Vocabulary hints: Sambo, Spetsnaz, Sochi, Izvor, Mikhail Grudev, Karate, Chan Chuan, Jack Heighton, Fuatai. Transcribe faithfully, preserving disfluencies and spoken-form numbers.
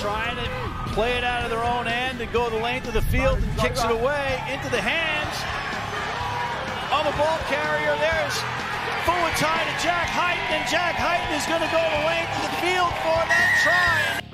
trying to play it out of their own end and go the length of the field and kicks it away into the hands of a ball carrier. There's Fuatai to Jack Heighton, and Jack Heighton is going to go the length of the field for that try.